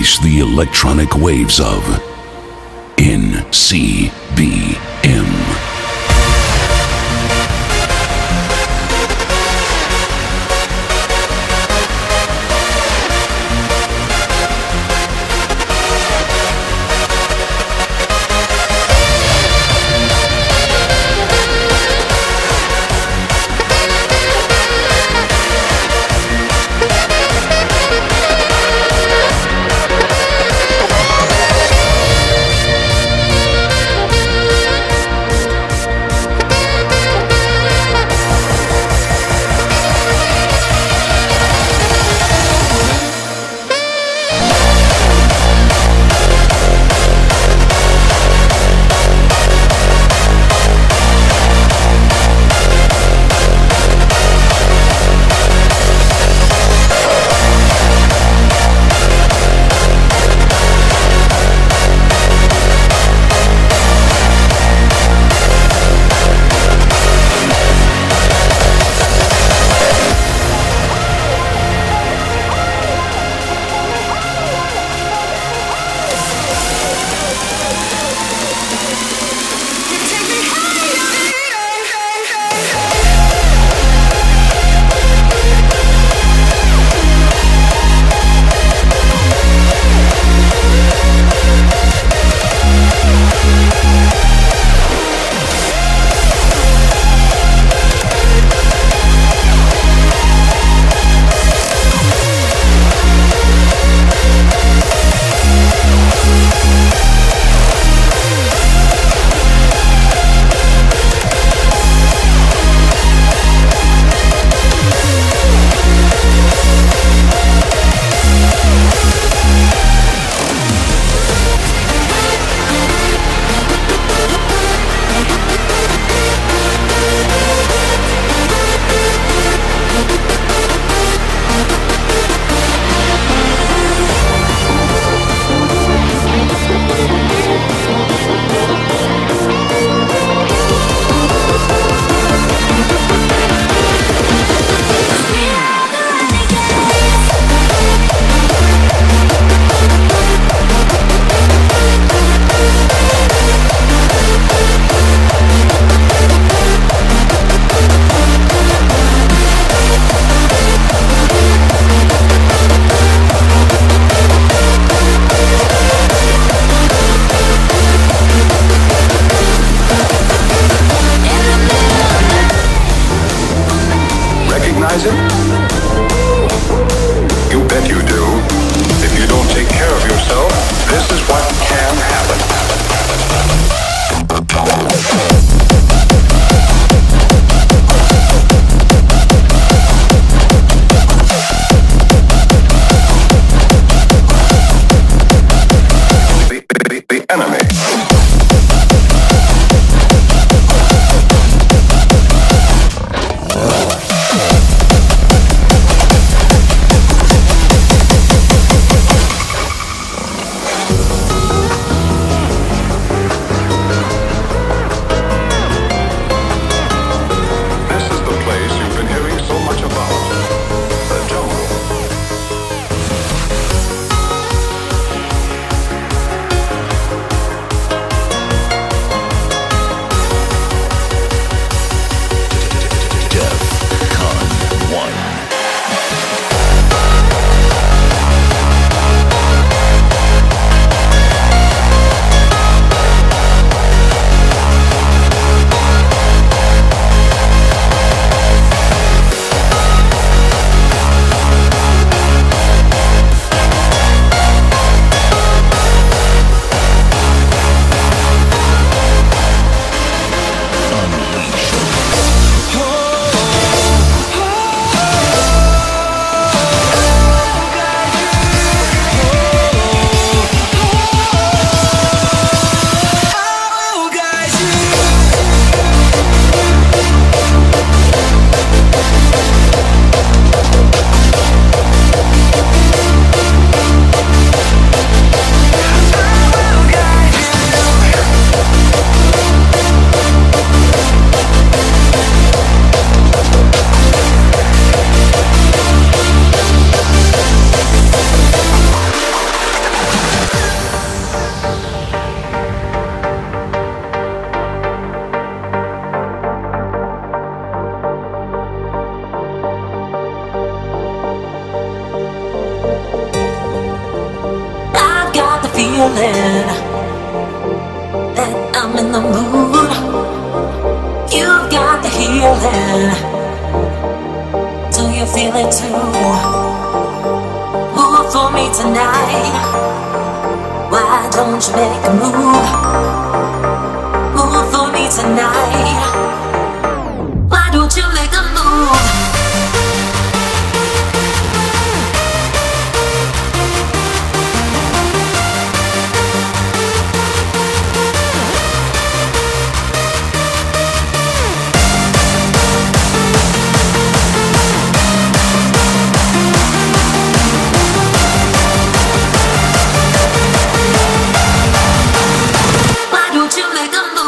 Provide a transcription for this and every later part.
release the electronic waves of NCBM. You bet you do. If you don't take care of yourself, this is what can happen. feeling that I'm in the mood. You've got the healing. Do you feel it too? Move for me tonight. Why don't you make a move? Move for me tonight. Why don't you make a move? Make a move.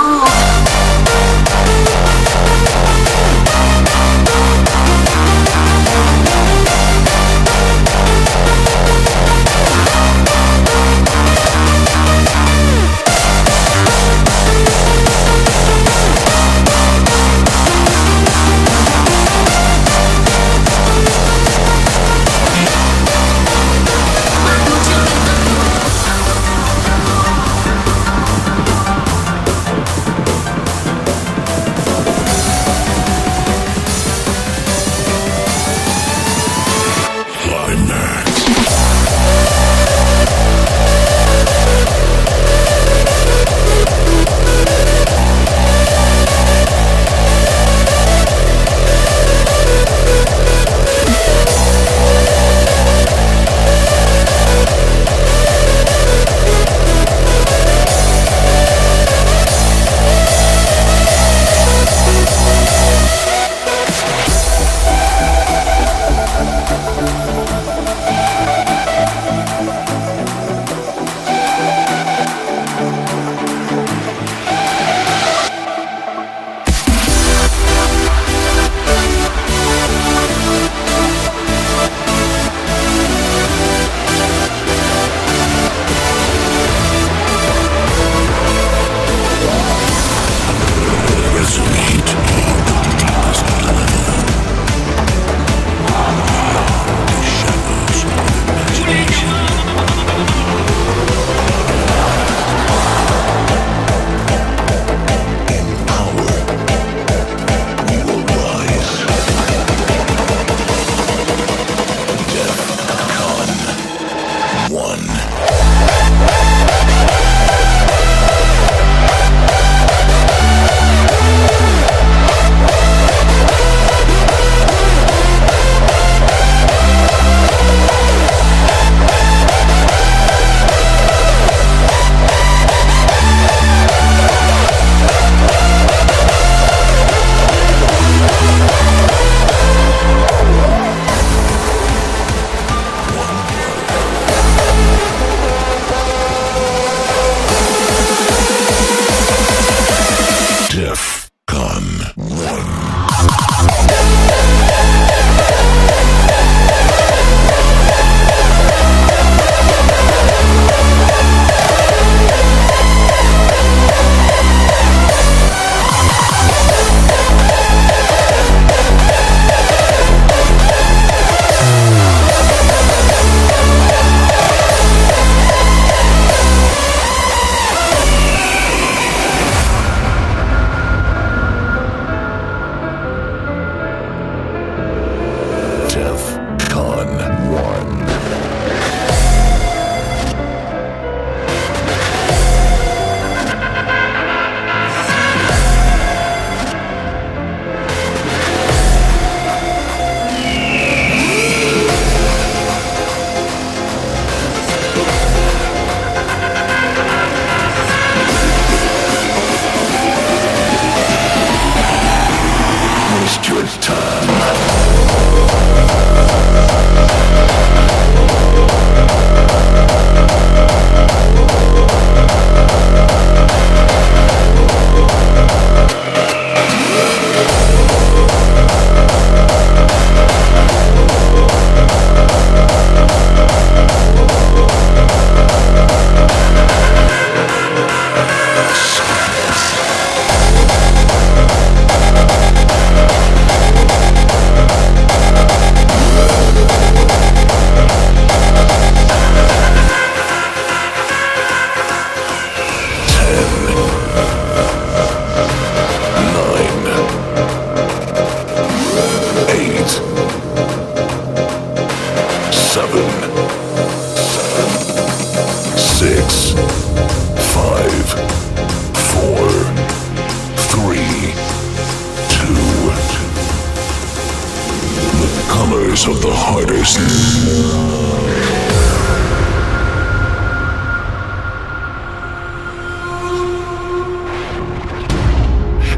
hardest of the hardest.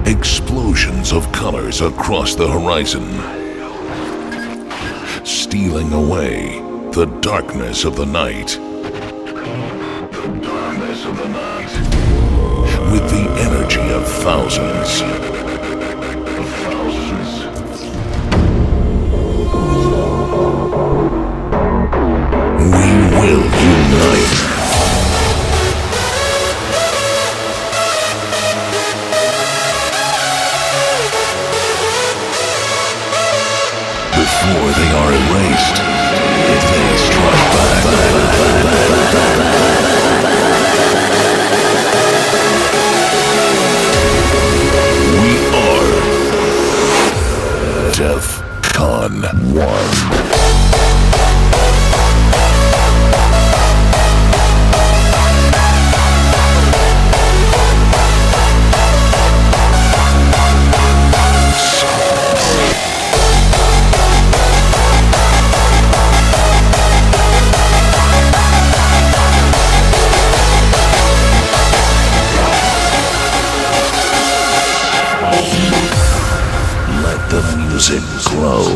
Explosions of colors across the horizon, stealing away the darkness of the night. The darkness of the night. With the energy of thousands. We will unite. Before they are erased, if they strike back, we are DEFCON 1. Let the music grow.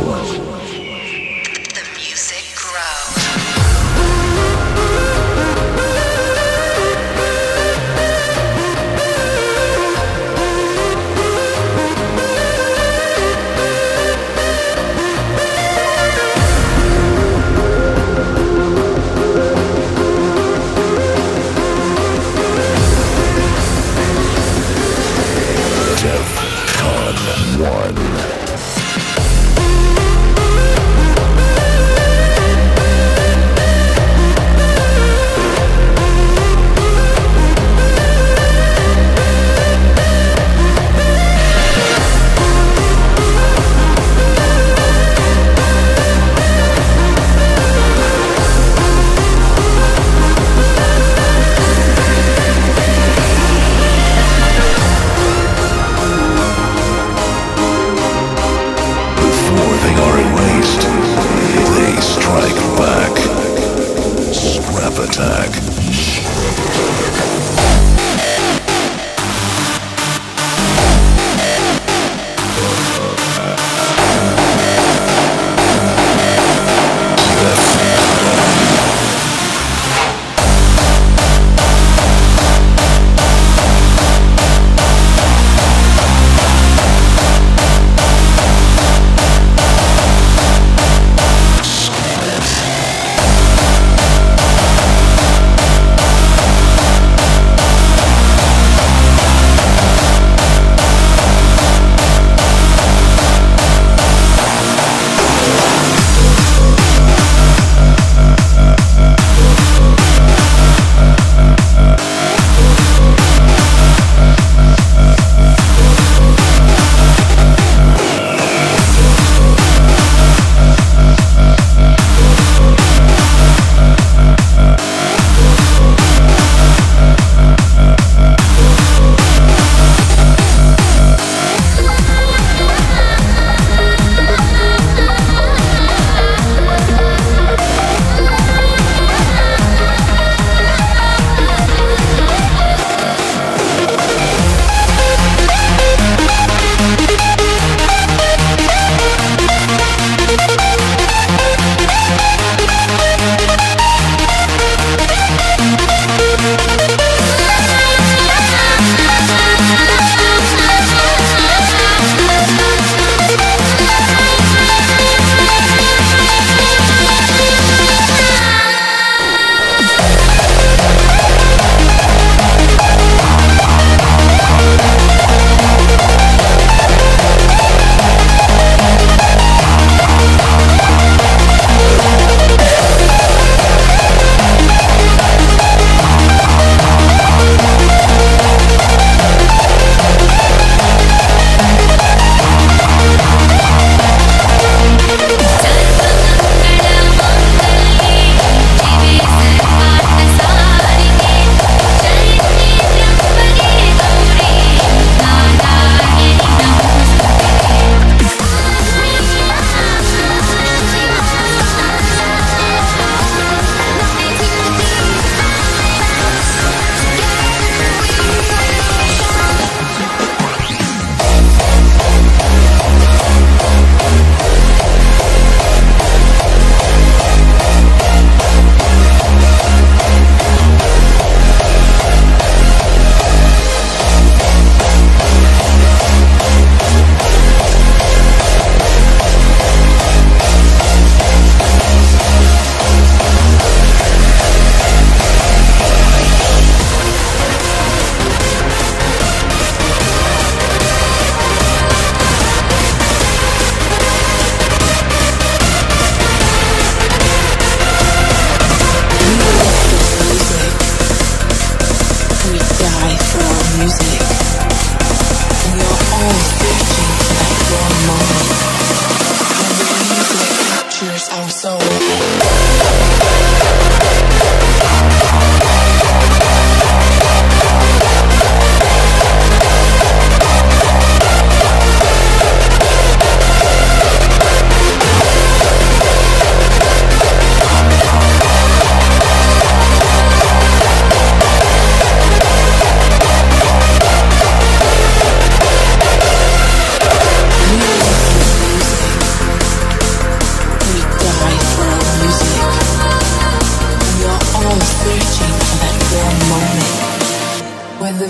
First I'm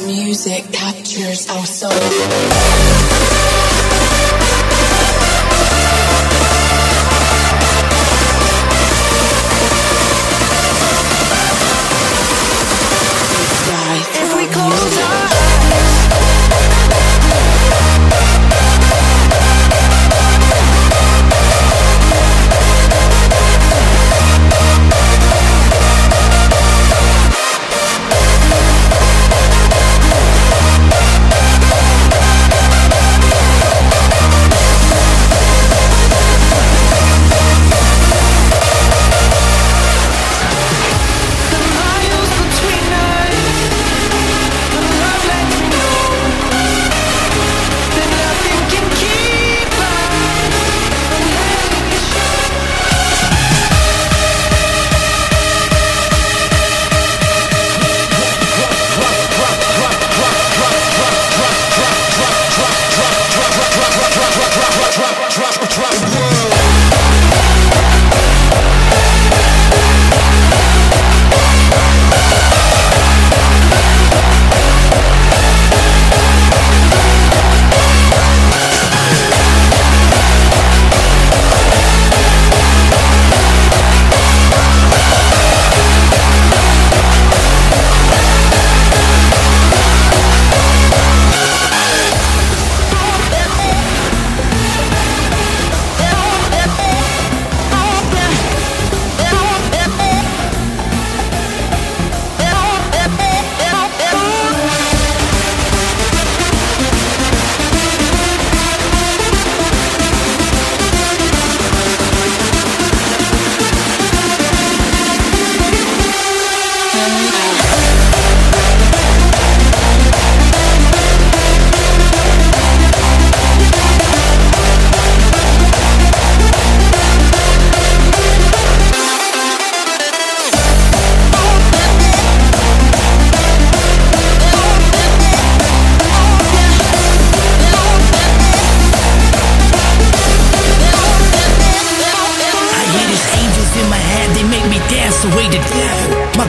music captures our soul.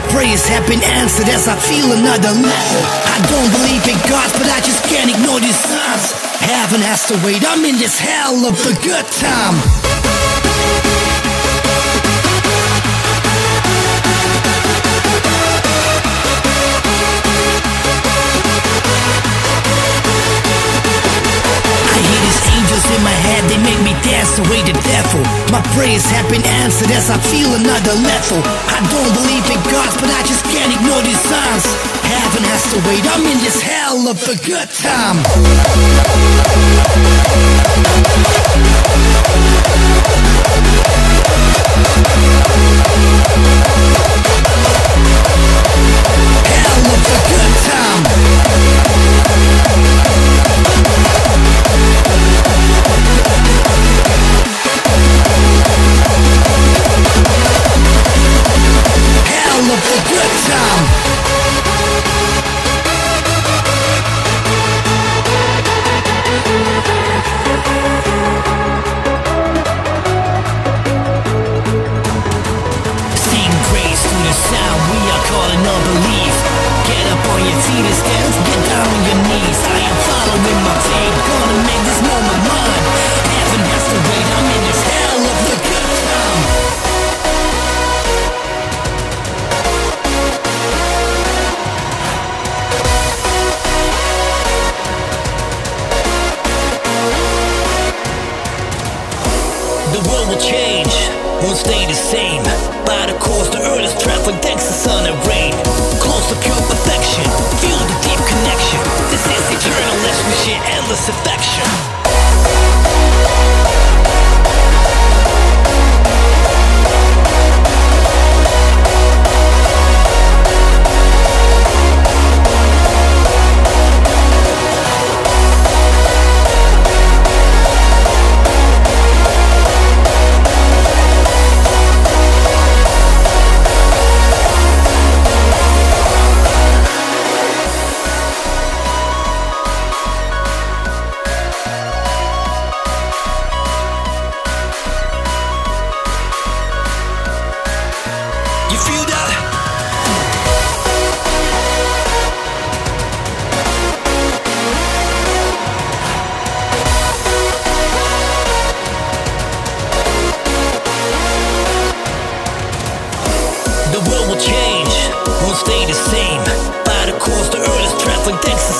My prayers have been answered as I feel another level. I don't believe in God, but I just can't ignore these signs. Heaven has to wait, I'm in this hell of the good time. In my head, they make me dance away the devil. My prayers have been answered as I feel another level. I don't believe in God, but I just can't ignore these signs. Heaven has to wait, I'm in this hell of a good time. Hell of a good time. Affection.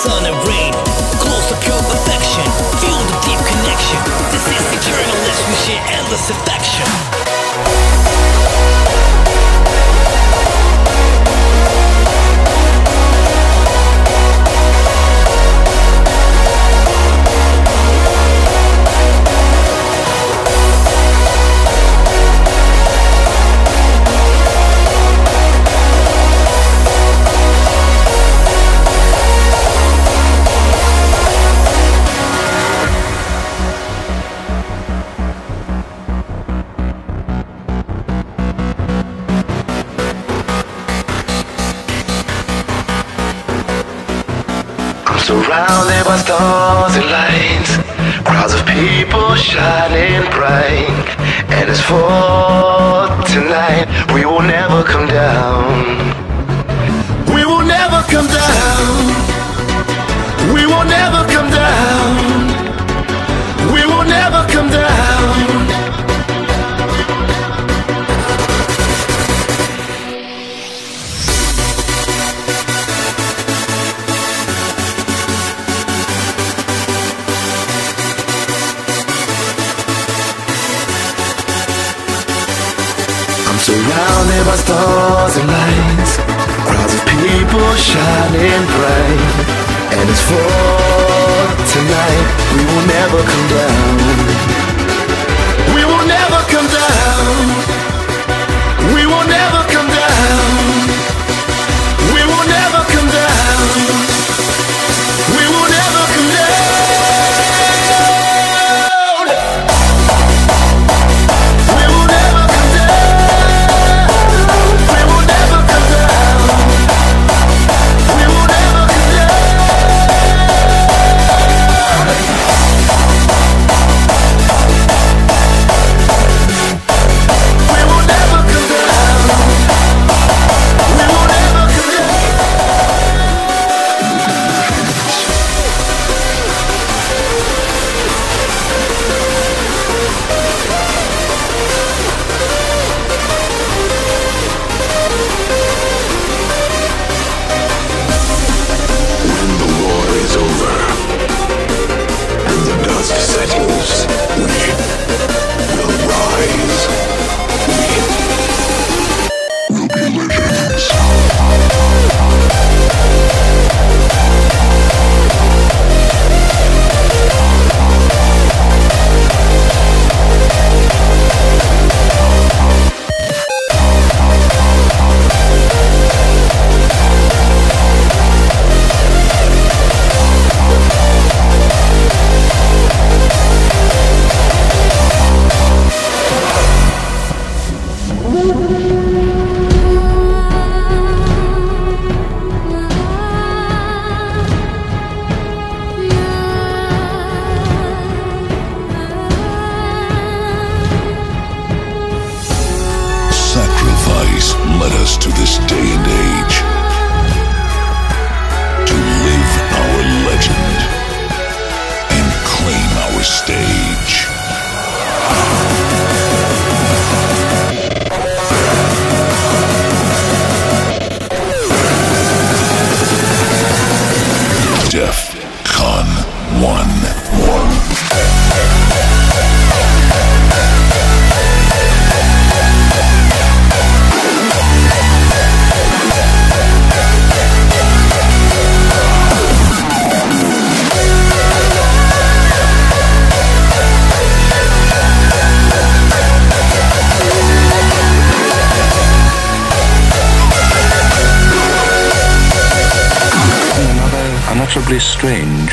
sun and rain. Close up your affection, feel the deep connection. This is eternal, let's we share endless affection. Surrounded by stars and lights, crowds of people shining bright. And it's for tonight, we will never come down. We will never come down. We will never come down. We will never come down. Surrounded by stars and lights, crowds of people shining bright. And it's for tonight, we will never come down. We will never come down. We will never come down. We will never come down. We will never come down. Possibly strange.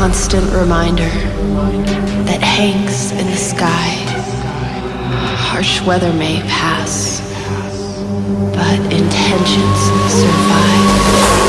constant reminder that Hanks in the sky, harsh weather may pass, but intentions survive.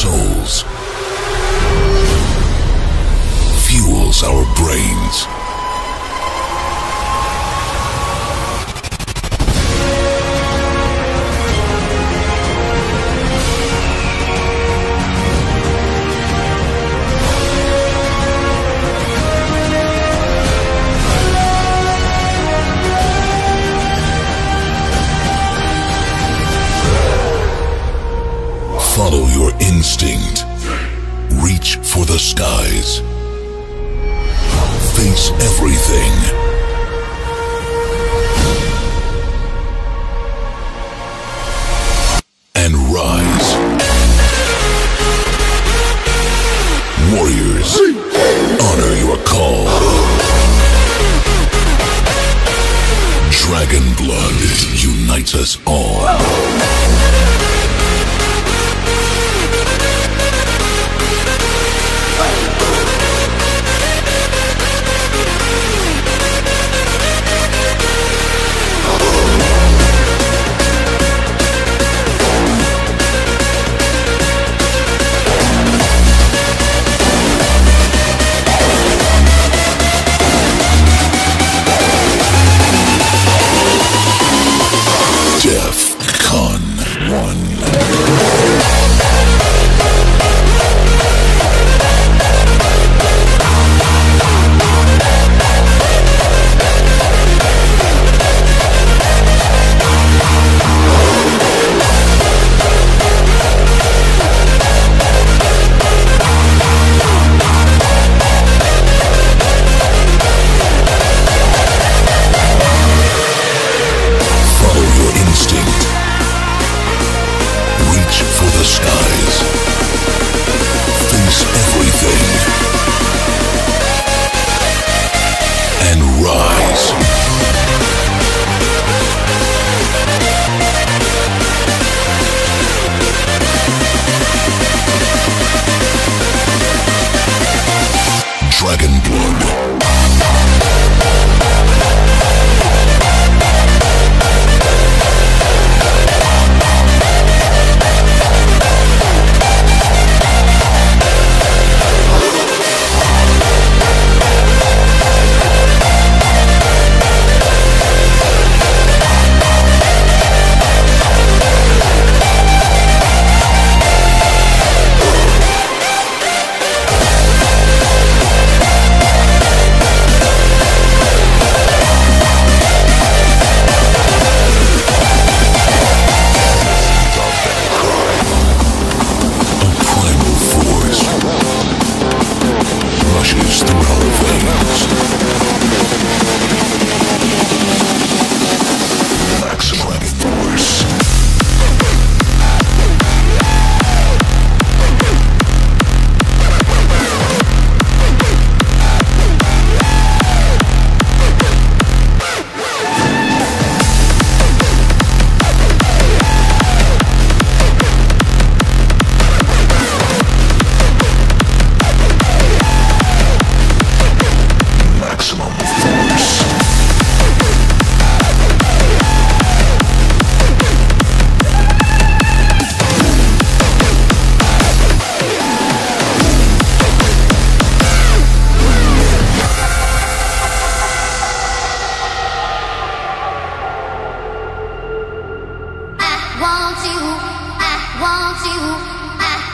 souls, fuels our brains, follow your instinct. Reach for the skies. Face everything. And rise. Warriors, honor your call. Dragon blood unites us all. I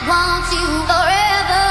want you forever.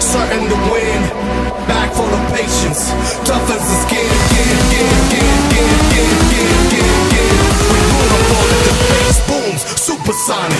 certain to win. Back full of patience, tough as the skin. We pull up on it, the bass booms, supersonic.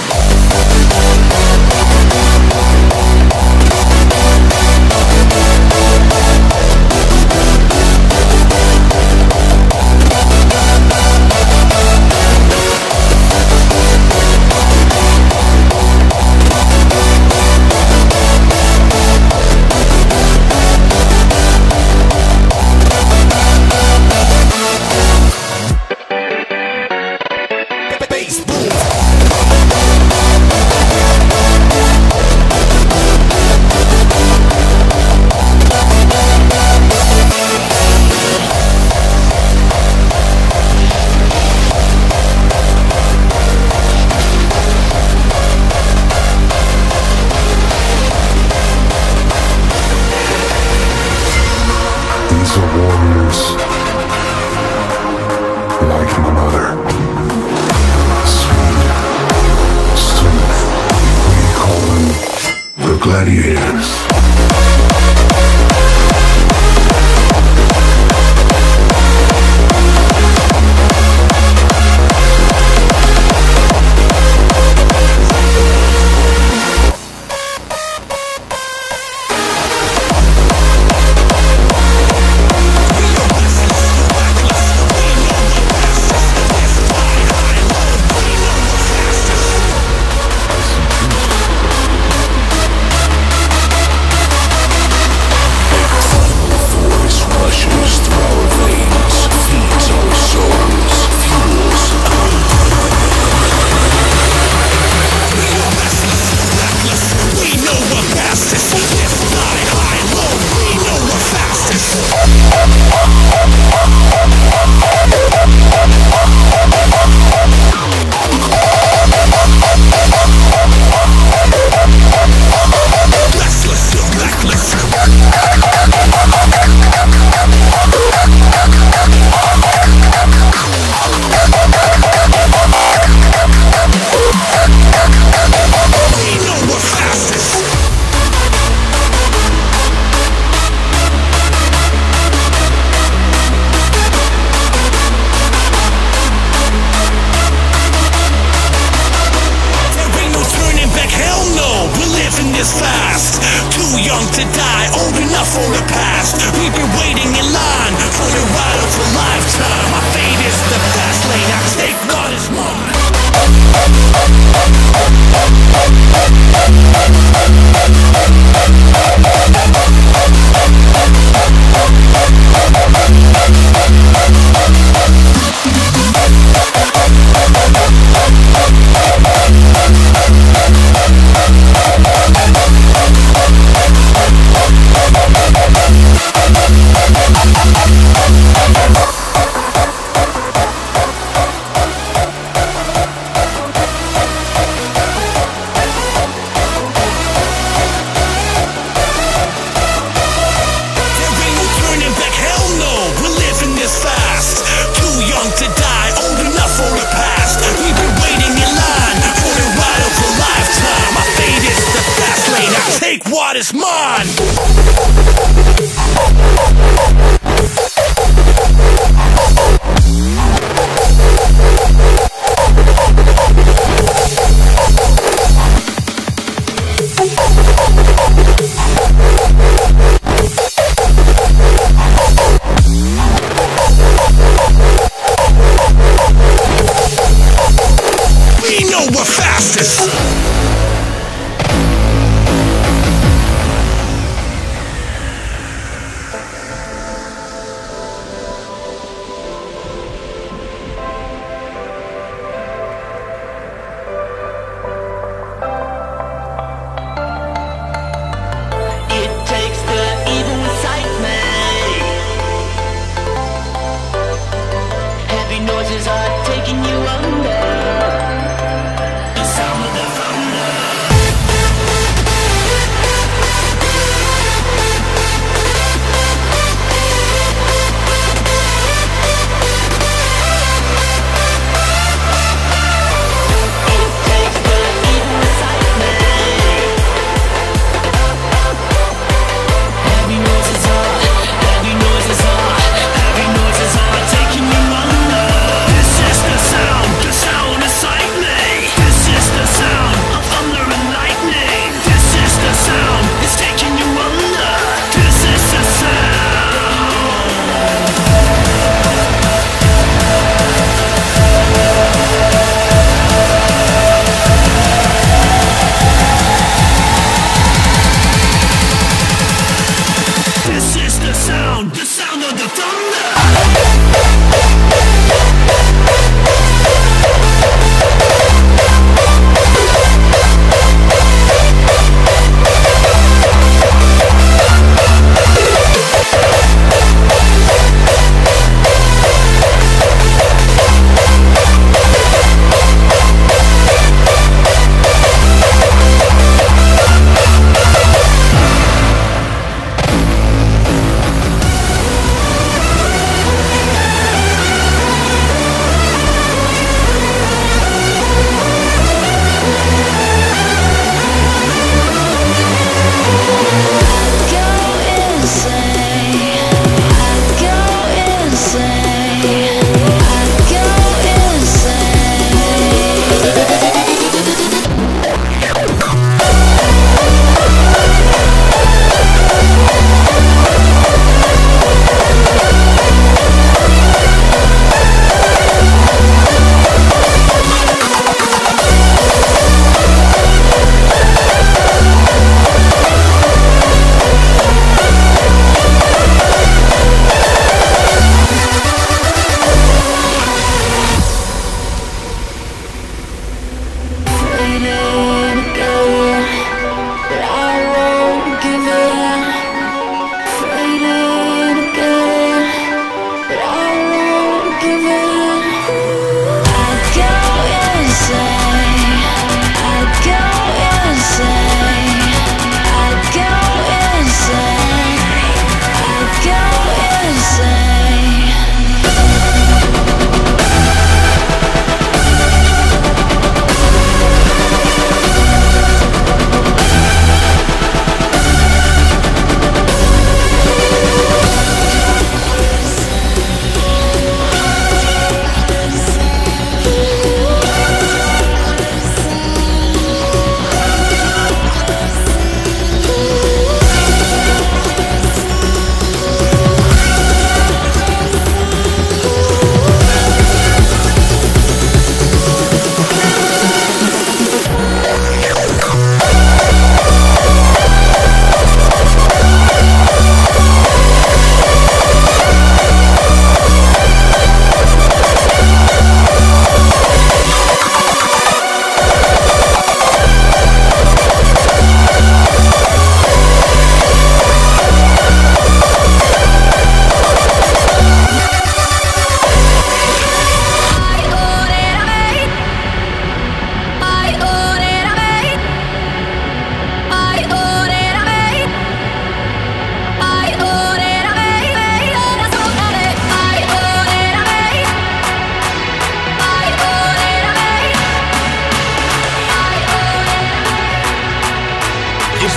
sound, the sound of the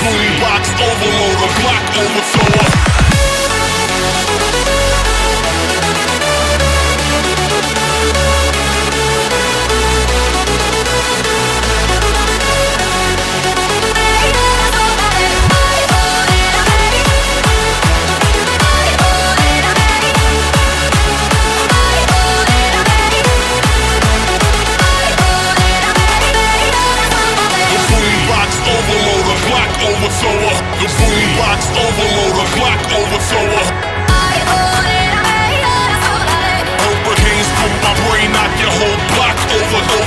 booty box overload, a block overflow. The boom box overload, a Glock overthrower. I own it, I own it. Hurricanes put my brain out, your whole block over. The boom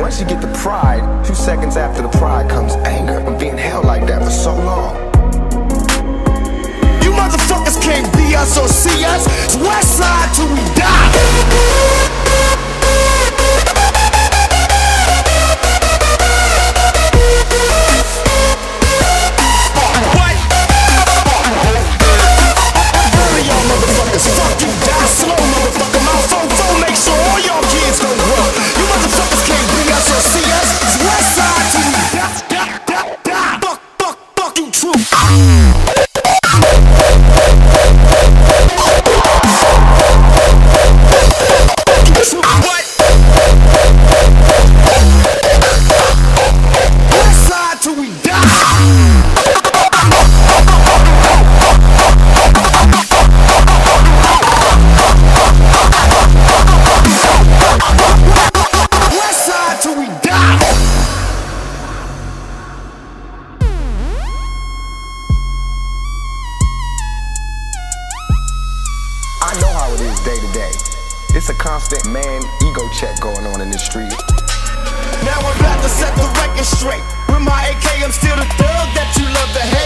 Once you get the pride, a few seconds after the pride comes anger. I'm being held like that for so long. You motherfuckers can't be us or see us. It's West Side till we die. I know how it is day to day. It's a constant man ego check going on in this street. Now I'm about to set the record straight. With my AK, I'm still the thug that you love to hate.